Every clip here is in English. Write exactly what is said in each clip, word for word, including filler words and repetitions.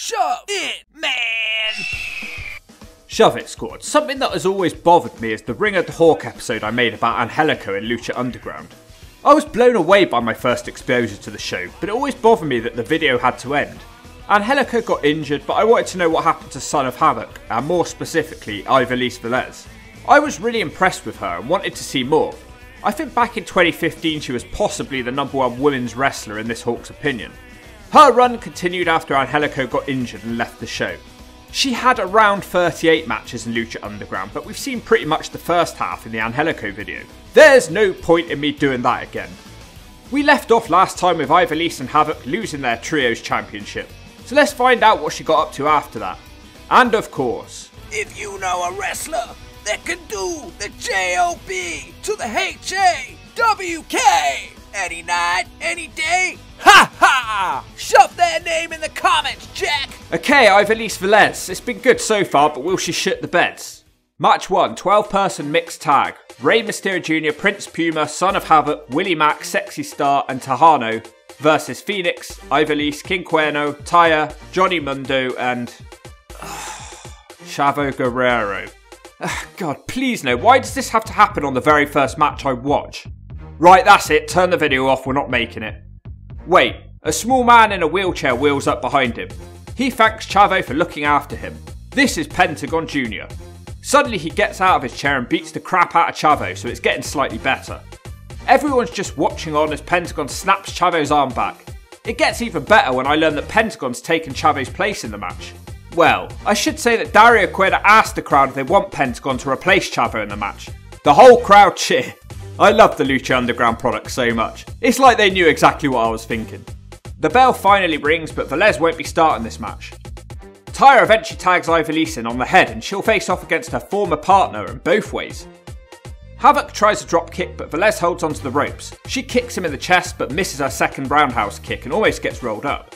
Shove it, man! Shove it, squad. Something that has always bothered me is the Ring of the Hawk episode I made about Angelico in Lucha Underground. I was blown away by my first exposure to the show, but it always bothered me that the video had to end. Angelico got injured, but I wanted to know what happened to Son of Havoc, and more specifically, Ivelisse Velez. I was really impressed with her and wanted to see more. I think back in twenty fifteen she was possibly the number one women's wrestler in this Hawk's opinion. Her run continued after Angelico got injured and left the show. She had around thirty-eight matches in Lucha Underground, but we've seen pretty much the first half in the Angelico video. There's no point in me doing that again. We left off last time with Ivelisse and Havoc losing their Trios Championship, so let's find out what she got up to after that. And of course, if you know a wrestler that can do the J O B to the H A W K any night, any day, ha ha! Shove their name in the comments, Jack! Okay, Ivelisse Velez, it's been good so far, but will she shit the beds? Match one, twelve person mixed tag. Rey Mysterio Junior, Prince Puma, Son of Havoc, Willie Mack, Sexy Star and Tejano versus Phoenix, Ivelisse, King Cuerno, Taya, Johnny Mundo and Chavo Guerrero. God, please no, why does this have to happen on the very first match I watch? Right, that's it, turn the video off, we're not making it. Wait, a small man in a wheelchair wheels up behind him. He thanks Chavo for looking after him. This is Pentagon Junior Suddenly he gets out of his chair and beats the crap out of Chavo, so it's getting slightly better. Everyone's just watching on as Pentagon snaps Chavo's arm back. It gets even better when I learn that Pentagon's taken Chavo's place in the match. Well, I should say that Dario Cuerda asked the crowd if they want Pentagon to replace Chavo in the match. The whole crowd cheer. I love the Lucha Underground product so much. It's like they knew exactly what I was thinking. The bell finally rings, but Velez won't be starting this match. Taya eventually tags Ivelisse in on the head and she'll face off against her former partner in both ways. Havoc tries a drop kick, but Velez holds onto the ropes. She kicks him in the chest but misses her second roundhouse kick and almost gets rolled up.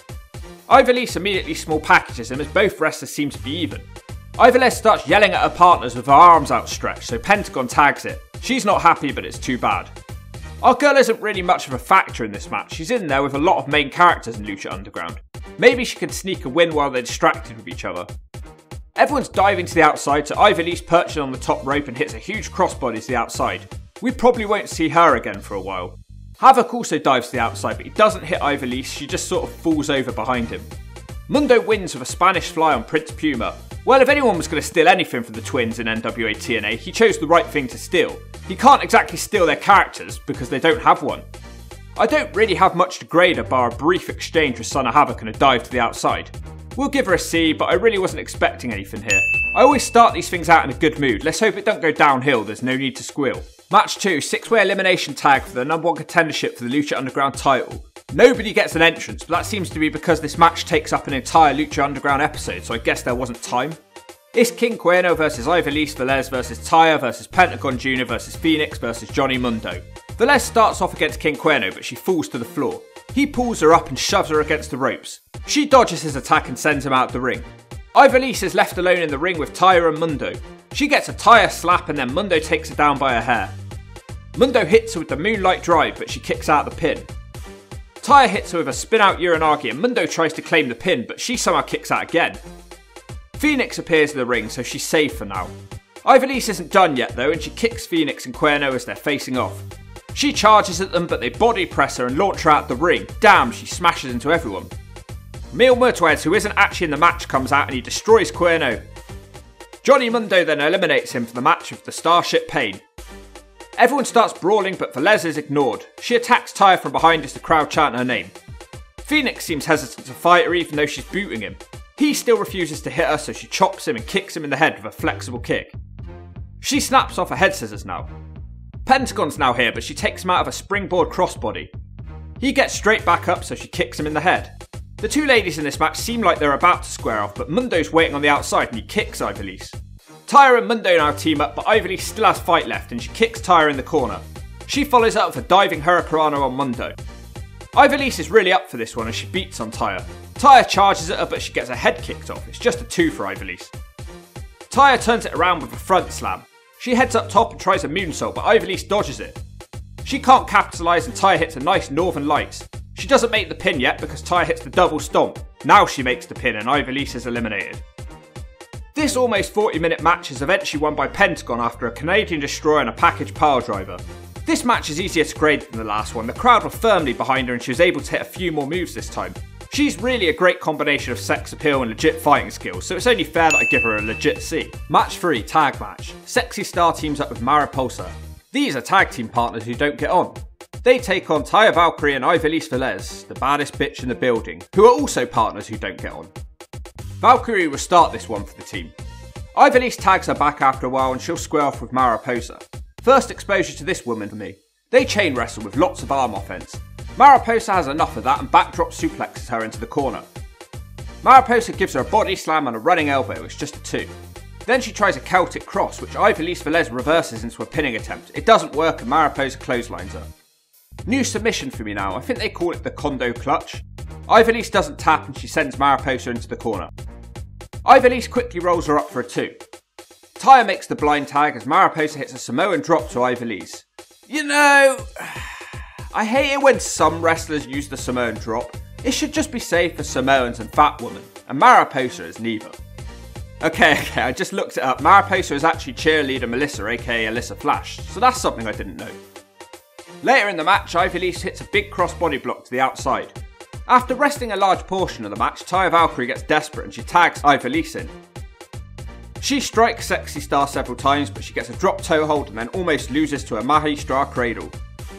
Ivelisse immediately small packages him as both wrestlers seem to be even. Ivelisse starts yelling at her partners with her arms outstretched, so Pentagon tags it. She's not happy, but it's too bad. Our girl isn't really much of a factor in this match. She's in there with a lot of main characters in Lucha Underground. Maybe she can sneak a win while they're distracted with each other. Everyone's diving to the outside, so Ivelisse perches on the top rope and hits a huge crossbody to the outside. We probably won't see her again for a while. Havoc also dives to the outside, but he doesn't hit Ivelisse, she just sort of falls over behind him. Mundo wins with a Spanish fly on Prince Puma. Well, if anyone was going to steal anything from the twins in N W A T N A, he chose the right thing to steal. He can't exactly steal their characters, because they don't have one. I don't really have much to grade her bar a brief exchange with Son of Havoc and a dive to the outside. We'll give her a C, but I really wasn't expecting anything here. I always start these things out in a good mood, let's hope it don't go downhill, there's no need to squeal. Match two, six way elimination tag for the number one contendership for the Lucha Underground title. Nobody gets an entrance, but that seems to be because this match takes up an entire Lucha Underground episode, so I guess there wasn't time. It's King Cuerno versus Ivelisse Velez versus Taya versus Pentagon Junior versus Phoenix versus Johnny Mundo. Velez starts off against King Cuerno, but she falls to the floor. He pulls her up and shoves her against the ropes. She dodges his attack and sends him out of the ring. Ivelisse is left alone in the ring with Taya and Mundo. She gets a Taya slap and then Mundo takes her down by her hair. Mundo hits her with the Moonlight Drive, but she kicks out the pin. Taya hits her with a spin out Uranagi and Mundo tries to claim the pin, but she somehow kicks out again. Phoenix appears in the ring, so she's safe for now. Ivelisse isn't done yet though, and she kicks Phoenix and Cuerno as they're facing off. She charges at them, but they body press her and launch her out the ring. Damn, she smashes into everyone. Mil Muertes, who isn't actually in the match, comes out and he destroys Cuerno. Johnny Mundo then eliminates him from the match with the Starship Pain. Everyone starts brawling, but Velez is ignored. She attacks Taya from behind as the crowd chant her name. Phoenix seems hesitant to fight her even though she's booting him. He still refuses to hit her, so she chops him and kicks him in the head with a flexible kick. She snaps off her head scissors now. Pentagon's now here, but she takes him out of a springboard crossbody. He gets straight back up, so she kicks him in the head. The two ladies in this match seem like they're about to square off, but Mundo's waiting on the outside and he kicks Ivelisse. Taya and Mundo now team up, but Ivelisse still has fight left and she kicks Taya in the corner. She follows up for diving Hurricanrana on Mundo. Ivelisse is really up for this one as she beats on Taya. Taya charges at her, but she gets her head kicked off. It's just a two for Ivelisse. Taya turns it around with a front slam. She heads up top and tries a moonsault, but Ivelisse dodges it. She can't capitalise and Taya hits a nice Northern Lights. She doesn't make the pin yet because Taya hits the double stomp. Now she makes the pin and Ivelisse is eliminated. This almost forty minute match is eventually won by Pentagon after a Canadian Destroyer and a package piledriver. This match is easier to grade than the last one, the crowd were firmly behind her and she was able to hit a few more moves this time. She's really a great combination of sex appeal and legit fighting skills, so it's only fair that I give her a legit C. Match three, Tag Match. Sexy Star teams up with Mariposa. These are tag team partners who don't get on. They take on Taya Valkyrie and Ivelisse Velez, the baddest bitch in the building, who are also partners who don't get on. Valkyrie will start this one for the team. Ivelisse tags her back after a while and she'll square off with Mariposa. First exposure to this woman for me. They chain wrestle with lots of arm offense. Mariposa has enough of that and backdrop suplexes her into the corner. Mariposa gives her a body slam and a running elbow, it's just a two. Then she tries a Celtic cross, which Ivelisse Velez reverses into a pinning attempt. It doesn't work and Mariposa clotheslines her. New submission for me now, I think they call it the Kondo Clutch. Ivelisse doesn't tap and she sends Mariposa into the corner. Ivelisse quickly rolls her up for a two. Taya makes the blind tag as Mariposa hits a Samoan drop to Ivelisse. You know, I hate it when some wrestlers use the Samoan drop. It should just be safe for Samoans and fat women, and Mariposa is neither. Okay, okay, I just looked it up. Mariposa is actually cheerleader Melissa, aka Alyssa Flash, so that's something I didn't know. Later in the match, Ivelisse hits a big cross body block to the outside. After resting a large portion of the match, Taya Valkyrie gets desperate and she tags Ivelisse in. She strikes Sexy Star several times, but she gets a drop toe hold and then almost loses to a Mahistra cradle.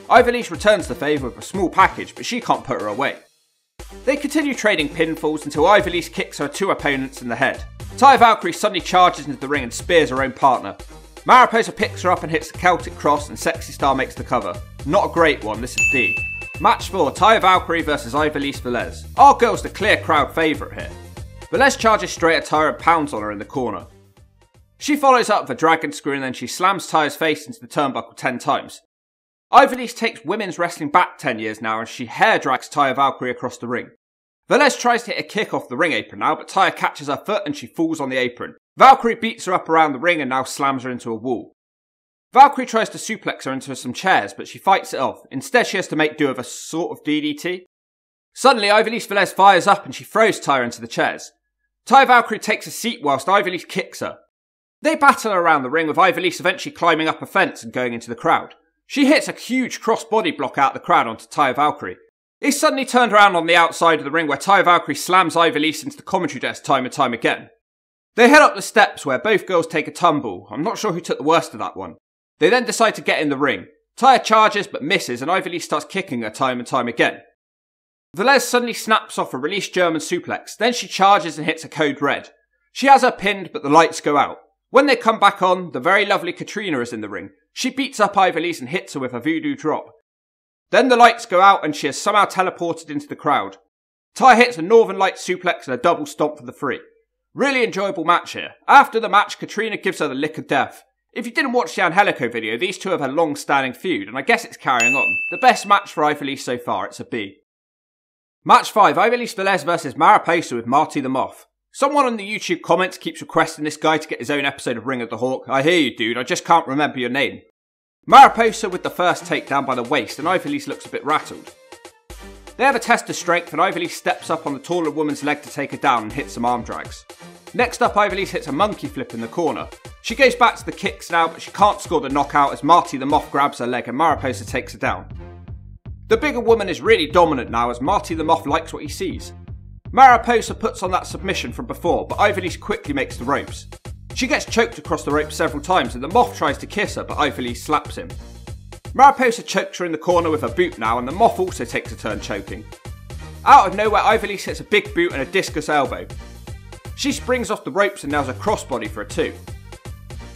Ivelisse returns the favour with a small package, but she can't put her away. They continue trading pinfalls until Ivelisse kicks her two opponents in the head. Taya Valkyrie suddenly charges into the ring and spears her own partner. Mariposa picks her up and hits the Celtic Cross and Sexy Star makes the cover. Not a great one, this is D. Match four, Taya Valkyrie versus Ivelisse Velez. Our girl's the clear crowd favourite here. Velez charges straight at Taya and pounds on her in the corner. She follows up with a dragon screw and then she slams Taya's face into the turnbuckle ten times. Ivelisse takes women's wrestling back ten years now and she hair drags Taya Valkyrie across the ring. Velez tries to hit a kick off the ring apron now, but Taya catches her foot and she falls on the apron. Valkyrie beats her up around the ring and now slams her into a wall. Valkyrie tries to suplex her into some chairs, but she fights it off. Instead she has to make do with a sort of D D T. Suddenly Ivelisse Velez fires up and she throws Taya into the chairs. Taya Valkyrie takes a seat whilst Ivelisse kicks her. They battle around the ring with Ivelisse eventually climbing up a fence and going into the crowd. She hits a huge cross-body block out the crowd onto Taya Valkyrie. It's suddenly turned around on the outside of the ring where Taya Valkyrie slams Ivelisse into the commentary desk time and time again. They head up the steps where both girls take a tumble. I'm not sure who took the worst of that one. They then decide to get in the ring. Taya charges but misses and Ivelisse starts kicking her time and time again. Velez suddenly snaps off a release German suplex. Then she charges and hits a code red. She has her pinned but the lights go out. When they come back on, the very lovely Catrina is in the ring. She beats up Ivelisse and hits her with a voodoo drop. Then the lights go out and she is somehow teleported into the crowd. Taya hits a Northern Light suplex and a double stomp for the three. Really enjoyable match here. After the match, Catrina gives her the lick of death. If you didn't watch the Angelico video, these two have a long-standing feud and I guess it's carrying on. The best match for Ivelisse so far, it's a B. Match five, Ivelisse Velez versus Mariposa with Marty the Moth. Someone on the YouTube comments keeps requesting this guy to get his own episode of Ring of the Hawk. I hear you, dude, I just can't remember your name. Mariposa with the first takedown by the waist and Ivelisse looks a bit rattled. They have a test of strength and Ivelisse steps up on the taller woman's leg to take her down and hits some arm drags. Next up, Ivelisse hits a monkey flip in the corner. She goes back to the kicks now, but she can't score the knockout as Marty the Moth grabs her leg and Mariposa takes her down. The bigger woman is really dominant now as Marty the Moth likes what he sees. Mariposa puts on that submission from before, but Ivelisse quickly makes the ropes. She gets choked across the ropes several times and the Moth tries to kiss her, but Ivelisse slaps him. Mariposa chokes her in the corner with a boot now and the Moth also takes a turn choking. Out of nowhere, Ivelisse hits a big boot and a discus elbow. She springs off the ropes and nails a crossbody for a two.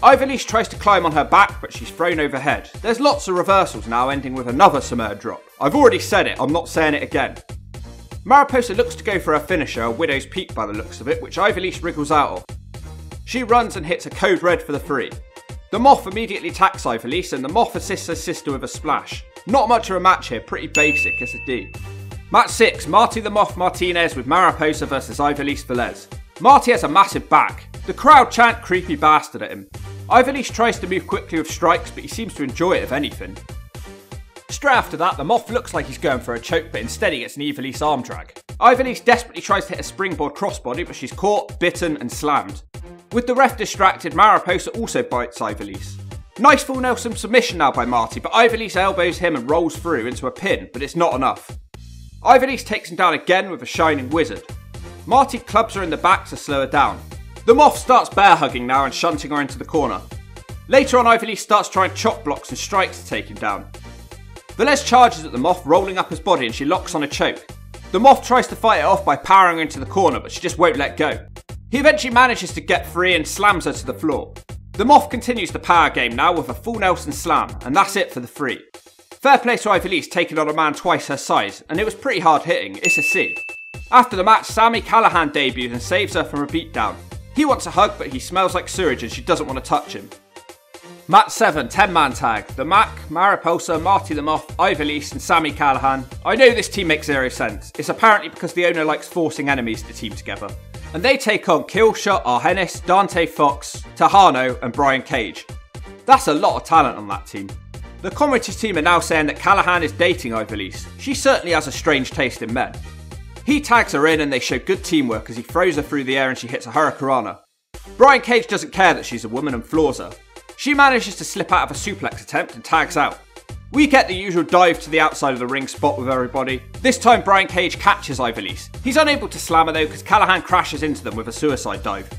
Ivelisse tries to climb on her back, but she's thrown overhead. There's lots of reversals now, ending with another Samoan drop. I've already said it, I'm not saying it again. Mariposa looks to go for her finisher, a widow's peak by the looks of it, which Ivelisse wriggles out of. She runs and hits a code red for the three. The Moth immediately attacks Ivelisse and the Moth assists her sister with a splash. Not much of a match here, pretty basic, it's a D. Match six, Marty the Moth Martinez with Mariposa versus Ivelisse Velez. Marty has a massive back. The crowd chant creepy bastard at him. Ivelisse tries to move quickly with strikes but he seems to enjoy it if anything. Straight after that, the Moth looks like he's going for a choke, but instead he gets an Ivelisse arm drag. Ivelisse desperately tries to hit a springboard crossbody, but she's caught, bitten and slammed. With the ref distracted, Mariposa also bites Ivelisse. Nice full Nelson submission now by Marty, but Ivelisse elbows him and rolls through into a pin, but it's not enough. Ivelisse takes him down again with a Shining Wizard. Marty clubs her in the back to slow her down. The Moth starts bear hugging now and shunting her into the corner. Later on, Ivelisse starts trying chop blocks and strikes to take him down. Velez charges at the Moth, rolling up his body, and she locks on a choke. The Moth tries to fight it off by powering her into the corner, but she just won't let go. He eventually manages to get free and slams her to the floor. The Moth continues the power game now with a full Nelson slam, and that's it for the three. Fair play to Ivelisse taking on a man twice her size, and it was pretty hard hitting, it's a C. After the match, Sami Callihan debuts and saves her from a beatdown. He wants a hug, but he smells like sewage and she doesn't want to touch him. Match seven, ten man tag. The Mac, Mariposa, Marty the Moth, Ivelisse and Sami Callihan. I know this team makes zero sense. It's apparently because the owner likes forcing enemies to team together. And they take on Killshot, Argenis, Dante Fox, Tejano and Brian Cage. That's a lot of talent on that team. The commentators team are now saying that Callihan is dating Ivelisse. She certainly has a strange taste in men. He tags her in and they show good teamwork as he throws her through the air and she hits a Hurricanrana. Brian Cage doesn't care that she's a woman and floors her. She manages to slip out of a suplex attempt and tags out. We get the usual dive to the outside of the ring spot with everybody. This time Brian Cage catches Ivelisse. He's unable to slam her though because Callihan crashes into them with a suicide dive.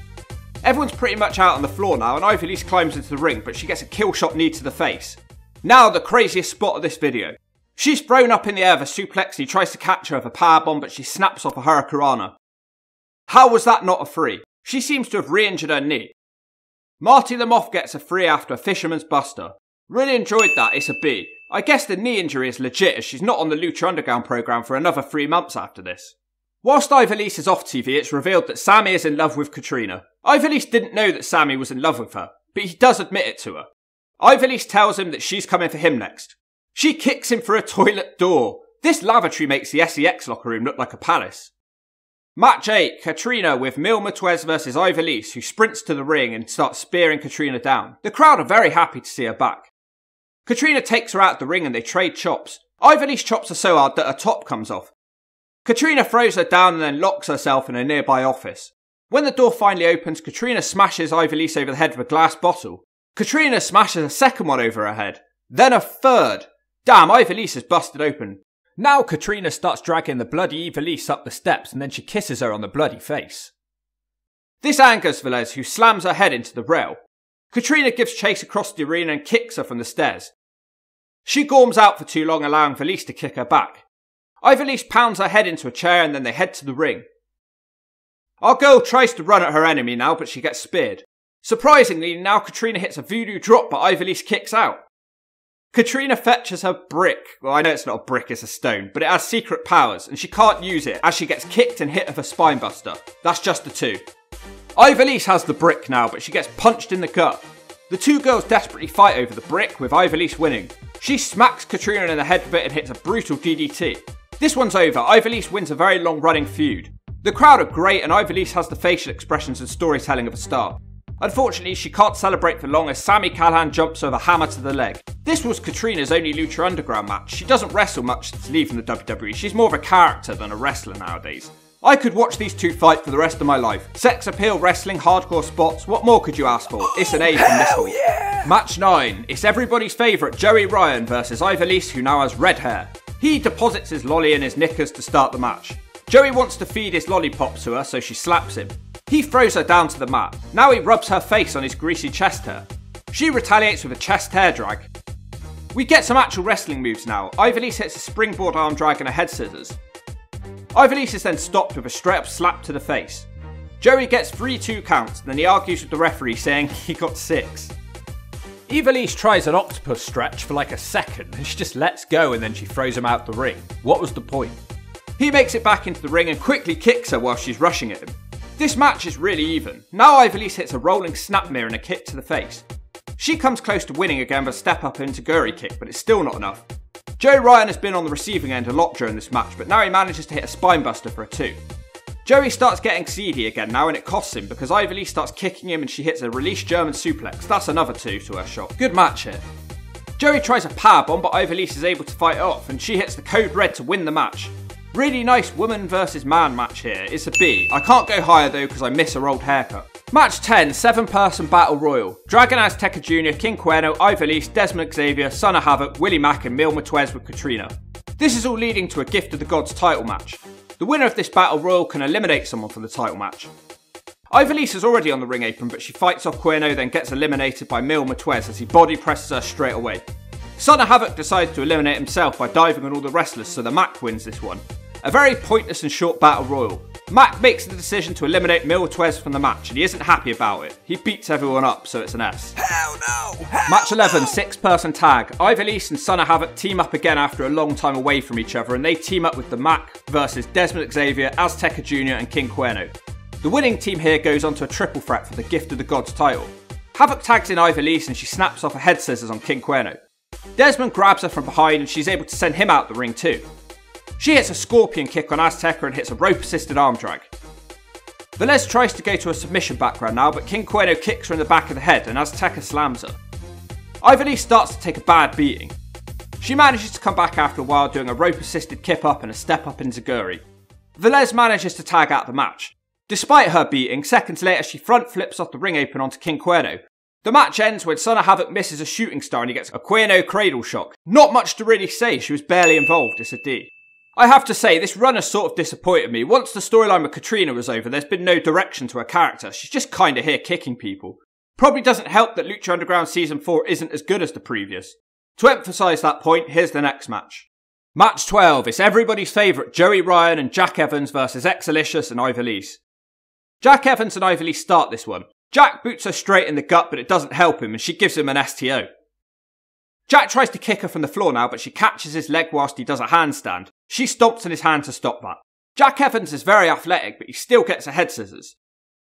Everyone's pretty much out on the floor now and Ivelisse climbs into the ring, but she gets a kill shot knee to the face. Now the craziest spot of this video. She's thrown up in the air with a suplex and he tries to catch her with a powerbomb, but she snaps off a Hurricanrana. How was that not a three? She seems to have re-injured her knee. Marty the Moth gets a three after a Fisherman's Buster. Really enjoyed that, it's a B. I guess the knee injury is legit as she's not on the Lucha Underground programme for another three months after this. Whilst Ivelisse is off T V, it's revealed that Sami is in love with Catrina. Ivelisse didn't know that Sami was in love with her, but he does admit it to her. Ivelisse tells him that she's coming for him next. She kicks him through a toilet door. This lavatory makes the S E X locker room look like a palace. Match eight, Catrina with Mil Muertes versus Ivelisse, who sprints to the ring and starts spearing Catrina down. The crowd are very happy to see her back. Catrina takes her out of the ring and they trade chops. Ivelisse chops her so hard that her top comes off. Catrina throws her down and then locks herself in a nearby office. When the door finally opens, Catrina smashes Ivelisse over the head with a glass bottle. Catrina smashes a second one over her head, then a third. Damn, Ivelisse is busted open. Now Catrina starts dragging the bloody Ivelisse up the steps and then she kisses her on the bloody face. This angers Velez, who slams her head into the rail. Catrina gives chase across the arena and kicks her from the stairs. She gorms out for too long, allowing Velez to kick her back. Ivelisse pounds her head into a chair and then they head to the ring. Our girl tries to run at her enemy now, but she gets speared. Surprisingly, now Catrina hits a voodoo drop but Ivelisse kicks out. Catrina fetches her brick. Well, I know it's not a brick, it's a stone, but it has secret powers and she can't use it as she gets kicked and hit with a spine buster. That's just the two. Ivelisse has the brick now, but she gets punched in the gut. The two girls desperately fight over the brick, with Ivelisse winning. She smacks Catrina in the head with it and hits a brutal D D T. This one's over. Ivelisse wins a very long running feud. The crowd are great and Ivelisse has the facial expressions and storytelling of a star. Unfortunately, she can't celebrate for long as Sami Callihan jumps over a hammer to the leg. This was Catrina's only Lucha Underground match. She doesn't wrestle much since leaving the W W E. She's more of a character than a wrestler nowadays. I could watch these two fight for the rest of my life. Sex appeal, wrestling, hardcore spots. What more could you ask for? It's an A from this one. Yeah. Match nine. It's everybody's favourite Joey Ryan versus Ivelisse, who now has red hair. He deposits his lolly in his knickers to start the match. Joey wants to feed his lollipops to her, so she slaps him. He throws her down to the mat. Now he rubs her face on his greasy chest hair. She retaliates with a chest hair drag. We get some actual wrestling moves now. Ivelisse hits a springboard arm drag and a head scissors. Ivelisse is then stopped with a straight up slap to the face. Joey gets three two counts, then he argues with the referee saying he got six. Ivelisse tries an octopus stretch for like a second and she just lets go and then she throws him out the ring. What was the point? He makes it back into the ring and quickly kicks her while she's rushing at him. This match is really even. Now Ivelisse hits a rolling snap mirror and a kick to the face. She comes close to winning again with a step up into Guri kick, but it's still not enough. Joey Ryan has been on the receiving end a lot during this match, but now he manages to hit a spinebuster for a two. Joey starts getting seedy again now and it costs him because Ivelisse starts kicking him and she hits a release German suplex. That's another two to her shot. Good match here. Joey tries a powerbomb, but Ivelisse is able to fight off, and she hits the code red to win the match. Really nice woman versus man match here. It's a B. I can't go higher though because I miss her old haircut. Match ten, seven person Battle Royal. Dragon Azteca Junior, King Cuerno, Ivelisse, Desmond Xavier, Son of Havoc, Willie Mack and Mil Muertes with Catrina. This is all leading to a Gift of the Gods title match. The winner of this Battle Royal can eliminate someone from the title match. Ivelisse is already on the ring apron, but she fights off Cuerno, then gets eliminated by Mil Muertes as he body presses her straight away. Son of Havoc decides to eliminate himself by diving on all the wrestlers, so the Mac wins this one. A very pointless and short Battle Royal. Mac makes the decision to eliminate Mil Muertes from the match, and he isn't happy about it. He beats everyone up, so it's an S. Hell no! Hell Match eleven, no. six person tag. Ivelisse and Son of Havoc team up again after a long time away from each other, and they team up with the Mac versus Desmond Xavier, Azteca Junior and King Cuerno. The winning team here goes on to a triple threat for the Gift of the Gods title. Havoc tags in Ivelisse and she snaps off a head scissors on King Cuerno. Desmond grabs her from behind and she's able to send him out the ring too. She hits a scorpion kick on Azteca and hits a rope assisted arm drag. Velez tries to go to a submission background now, but King Cuerno kicks her in the back of the head and Azteca slams her. Ivelisse starts to take a bad beating. She manages to come back after a while doing a rope assisted kip up and a step up in Zaguri. Velez manages to tag out the match. Despite her beating, seconds later she front flips off the ring apron onto King Cuerno. The match ends when Son of Havoc misses a shooting star and he gets a Cuerno cradle shock. Not much to really say, she was barely involved, it's a D. I have to say, this run has sort of disappointed me. Once the storyline with Catrina was over, there's been no direction to her character, she's just kinda here kicking people. Probably doesn't help that Lucha Underground Season four isn't as good as the previous. To emphasise that point, here's the next match. Match twelve, it's everybody's favourite Joey Ryan and Jack Evans versus X O Lishus and Ivelisse. Jack Evans and Ivelisse start this one. Jack boots her straight in the gut, but it doesn't help him and she gives him an S T O. Jack tries to kick her from the floor now, but she catches his leg whilst he does a handstand. She stomps on his hand to stop that. Jack Evans is very athletic, but he still gets a head scissors.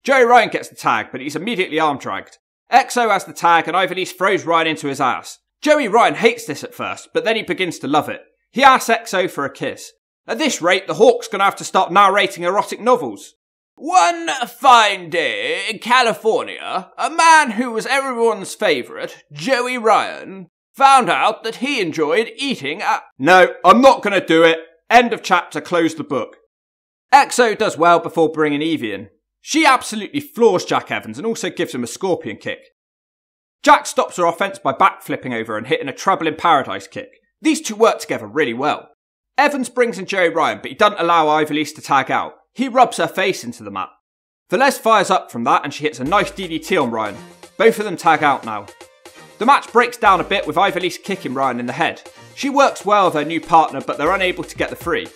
Joey Ryan gets the tag, but he's immediately arm dragged. X O has the tag and Ivelisse throws Ryan into his ass. Joey Ryan hates this at first, but then he begins to love it. He asks X O for a kiss. At this rate, the Hawk's gonna have to start narrating erotic novels. One fine day in California, a man who was everyone's favourite, Joey Ryan, found out that he enjoyed eating at... No, I'm not going to do it. End of chapter, close the book. X O does well before bringing Evie in. She absolutely floors Jack Evans and also gives him a scorpion kick. Jack stops her offence by backflipping over and hitting a Trouble in Paradise kick. These two work together really well. Evans brings in Joey Ryan, but he doesn't allow Ivelisse to tag out. He rubs her face into the mat. Velez fires up from that and she hits a nice D D T on Ryan. Both of them tag out now. The match breaks down a bit with Ivelisse kicking Ryan in the head. She works well with her new partner, but they're unable to get the free.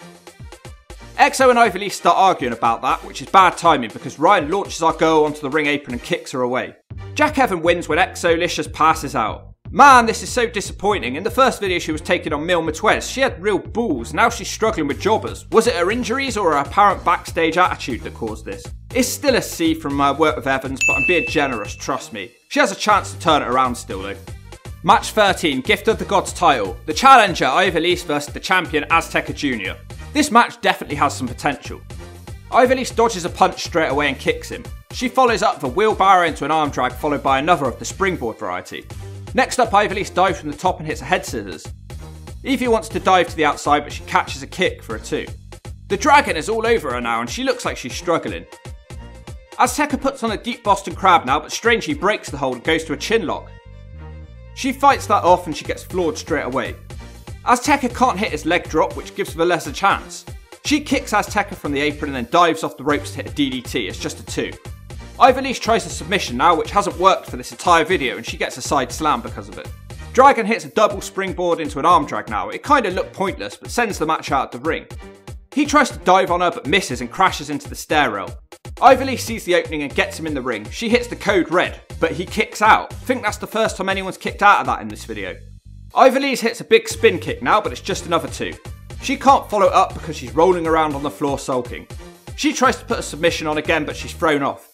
X O and Ivelisse start arguing about that, which is bad timing because Ryan launches our girl onto the ring apron and kicks her away. Jack Evans wins when X O Lishus passes out. Man, this is so disappointing. In the first video she was taking on Mil Muertes, she had real balls, now she's struggling with jobbers. Was it her injuries or her apparent backstage attitude that caused this? It's still a C from my work with Evans, but I'm being generous, trust me. She has a chance to turn it around still though. Match thirteen, Gift of the Gods title. The challenger Ivelisse versus the champion Azteca Junior This match definitely has some potential. Ivelisse dodges a punch straight away and kicks him. She follows up with a wheelbarrow into an arm drag followed by another of the springboard variety. Next up, Ivelisse dives from the top and hits a head scissors. Evie wants to dive to the outside, but she catches a kick for a two. The dragon is all over her now and she looks like she's struggling. Azteca puts on a deep Boston Crab now, but strangely breaks the hold and goes to a chin lock. She fights that off and she gets floored straight away. Azteca can't hit his leg drop, which gives Velez a chance. She kicks Azteca from the apron and then dives off the ropes to hit a D D T, it's just a two. Ivelisse tries a submission now, which hasn't worked for this entire video, and she gets a side slam because of it. Dragon hits a double springboard into an arm drag now. It kinda looked pointless, but sends the match out of the ring. He tries to dive on her but misses and crashes into the stair rail. Ivelisse sees the opening and gets him in the ring. She hits the code red, but he kicks out. I think that's the first time anyone's kicked out of that in this video. Ivelisse hits a big spin kick now, but it's just another two. She can't follow up because she's rolling around on the floor sulking. She tries to put a submission on again, but she's thrown off.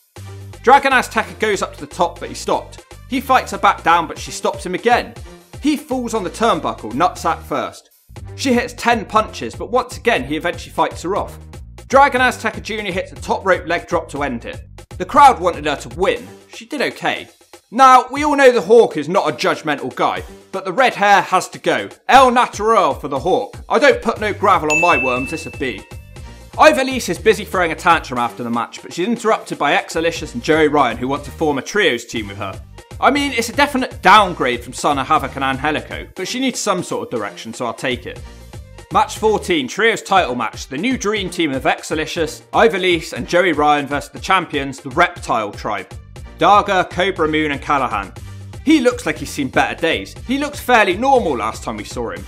Dragon Azteca goes up to the top, but he's stopped. He fights her back down, but she stops him again. He falls on the turnbuckle, nutsack first. She hits ten punches, but once again he eventually fights her off. Dragon Azteca Junior hits a top rope leg drop to end it. The crowd wanted her to win. She did okay. Now, we all know the Hawk is not a judgmental guy, but the red hair has to go. El Natural for the Hawk. I don't put no gravel on my worms, this a B. Ivelisse is busy throwing a tantrum after the match, but she's interrupted by X O Lishus and Joey Ryan, who want to form a trios team with her. I mean, it's a definite downgrade from Son of Havoc and Angelico, but she needs some sort of direction, so I'll take it. Match fourteen, Trios Title Match, the new dream team of X O Lishus, Ivelisse and Joey Ryan versus the champions, the Reptile Tribe. Daga, Cobra Moon and Callihan. He looks like he's seen better days. He looked fairly normal last time we saw him.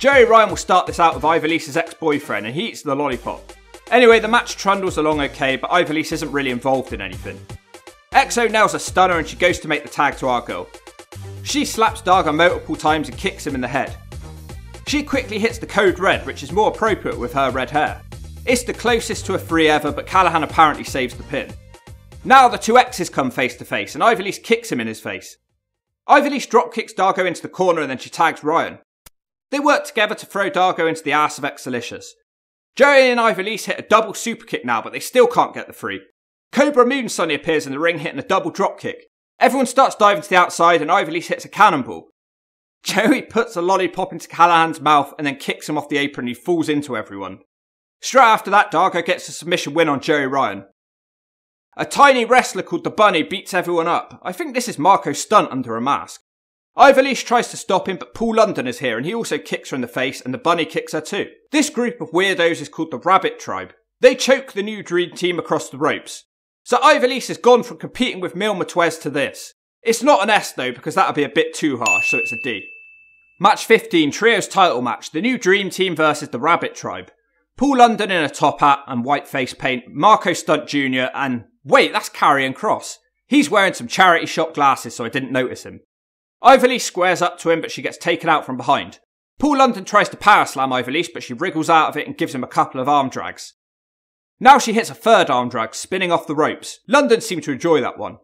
Joey Ryan will start this out with Ivelisse's ex-boyfriend and he eats the lollipop. Anyway, the match trundles along okay, but Ivelisse isn't really involved in anything. X O nails a stunner and she goes to make the tag to our girl. She slaps Daga multiple times and kicks him in the head. She quickly hits the code red, which is more appropriate with her red hair. It's the closest to a three ever, but Callihan apparently saves the pin. Now the two X's come face to face and Ivelisse kicks him in his face. Ivelisse drop kicks Daga into the corner and then she tags Ryan. They work together to throw Dago into the ass of X O Lishus. Joey and Ivelisse hit a double superkick now, but they still can't get the three. Cobra Moon suddenly appears in the ring hitting a double dropkick. Everyone starts diving to the outside and Ivelisse hits a cannonball. Joey puts a lollipop into Callahan's mouth and then kicks him off the apron and he falls into everyone. Straight after that, Dago gets a submission win on Joey Ryan. A tiny wrestler called The Bunny beats everyone up. I think this is Marco's stunt under a mask. Ivelisse tries to stop him, but Paul London is here and he also kicks her in the face and the Bunny kicks her too. This group of weirdos is called the Rabbit Tribe. They choke the new dream team across the ropes. So Ivelisse has gone from competing with Mil Muertes to this. It's not an S though, because that would be a bit too harsh, so it's a D. Match fifteen, Trios Title Match, the new dream team versus the Rabbit Tribe. Paul London in a top hat and white face paint, Marco Stunt Junior and... wait, that's Karrion Kross. He's wearing some charity shop glasses, so I didn't notice him. Ivelisse squares up to him, but she gets taken out from behind. Paul London tries to power slam Ivelisse, but she wriggles out of it and gives him a couple of arm drags. Now she hits a third arm drag, spinning off the ropes. London seemed to enjoy that one.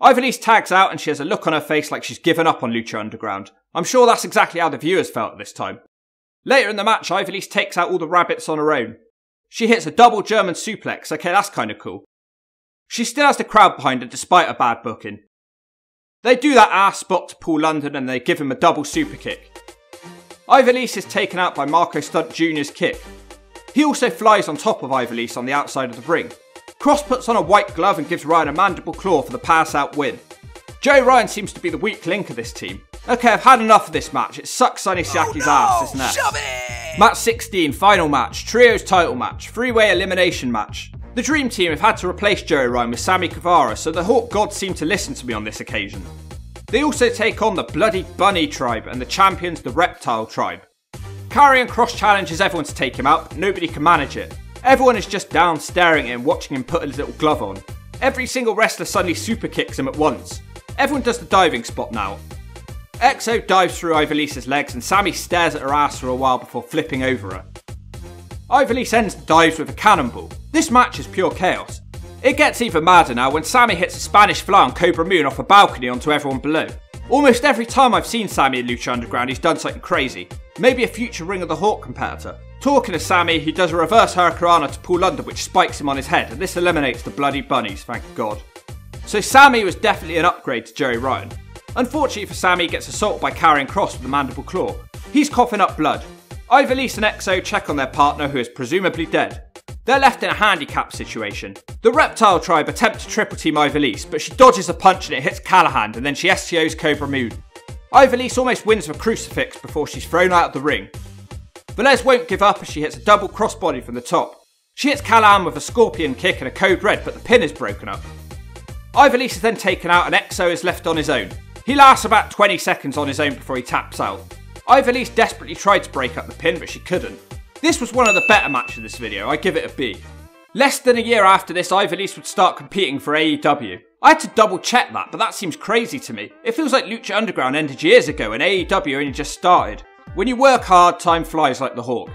Ivelisse tags out and she has a look on her face like she's given up on Lucha Underground. I'm sure that's exactly how the viewers felt at this time. Later in the match, Ivelisse takes out all the rabbits on her own. She hits a double German suplex. Okay, that's kind of cool. She still has the crowd behind her despite her bad booking. They do that ass spot to Paul London and they give him a double super kick. Ivelisse is taken out by Marco Stunt Junior's kick. He also flies on top of Ivelisse on the outside of the ring. Cross puts on a white glove and gives Ryan a mandible claw for the pass out win. Joey Ryan seems to be the weak link of this team. Okay, I've had enough of this match. It sucks Sonny Siaki's oh no, ass, isn't it? Match sixteen, final match, trios title match, three-way elimination match. The Dream Team have had to replace Joey Ryan with Sammy Guevara, so the Hawk gods seem to listen to me on this occasion. They also take on the bloody Bunny Tribe and the champions the Reptile Tribe. Karrion Kross challenges everyone to take him out, but nobody can manage it. Everyone is just down staring at him, watching him put his little glove on. Every single wrestler suddenly super kicks him at once. Everyone does the diving spot now. X O dives through Ivelisse's legs and Sammy stares at her ass for a while before flipping over her. Ivelisse ends the dives with a cannonball. This match is pure chaos. It gets even madder now when Sammy hits a Spanish fly on Cobra Moon off a balcony onto everyone below. Almost every time I've seen Sammy in Lucha Underground, he's done something crazy. Maybe a future Ring of the Hawk competitor. Talking to Sammy, he does a reverse hurricanrana to Paul London, which spikes him on his head, and this eliminates the bloody bunnies, thank God. So Sammy was definitely an upgrade to Joey Ryan. Unfortunately for Sammy, he gets assaulted by Karrion Kross with a mandible claw. He's coughing up blood. Ivelisse and X O check on their partner, who is presumably dead. They're left in a handicap situation. The Reptile Tribe attempt to triple team Ivelisse, but she dodges a punch and it hits Callihan, and then she S T Os Cobra Moon. Ivelisse almost wins with a crucifix before she's thrown out of the ring. Velez won't give up as she hits a double crossbody from the top. She hits Callihan with a scorpion kick and a code red, but the pin is broken up. Ivelisse is then taken out and X O is left on his own. He lasts about twenty seconds on his own before he taps out. Ivelisse desperately tried to break up the pin, but she couldn't. This was one of the better matches of this video, I give it a B. Less than a year after this, Ivelisse would start competing for A E W. I had to double check that, but that seems crazy to me. It feels like Lucha Underground ended years ago and A E W only just started. When you work hard, time flies like the Hawk.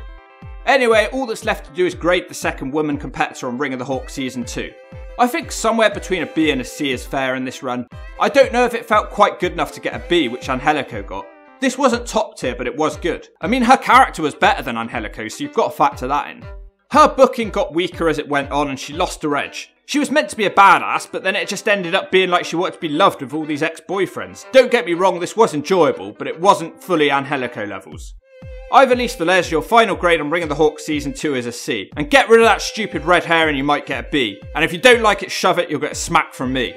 Anyway, all that's left to do is grade the second woman competitor on Ring of the Hawk Season two. I think somewhere between a B and a C is fair in this run. I don't know if it felt quite good enough to get a B, which Angelico got. This wasn't top tier, but it was good. I mean, her character was better than Angelico, so you've got to factor that in. Her booking got weaker as it went on and she lost her edge. She was meant to be a badass, but then it just ended up being like she wanted to be loved with all these ex-boyfriends. Don't get me wrong, this was enjoyable, but it wasn't fully Angelico levels. Ivelisse Velez, your final grade on Ring of the Hawk Season two is a C. And get rid of that stupid red hair and you might get a B. And if you don't like it, shove it, you'll get a smack from me.